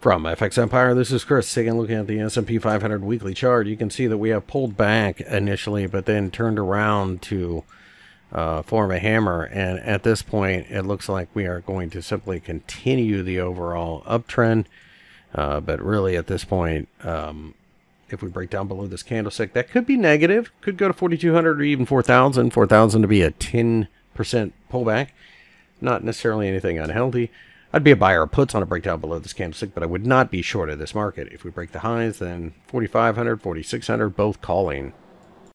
From FX Empire, this is Chris. Taking a look at the S&P 500 weekly chart, you can see that we have pulled back initially, but then turned around to form a hammer. And at this point, it looks like we are going to simply continue the overall uptrend. But really, at this point, if we break down below this candlestick, that could be negative. Could go to 4,200 or even 4,000. 4,000 to be a 10% pullback. Not necessarily anything unhealthy. I'd be a buyer of puts on a breakdown below this candlestick, but I would not be short of this market. If we break the highs, then 4,500, 4,600, both calling.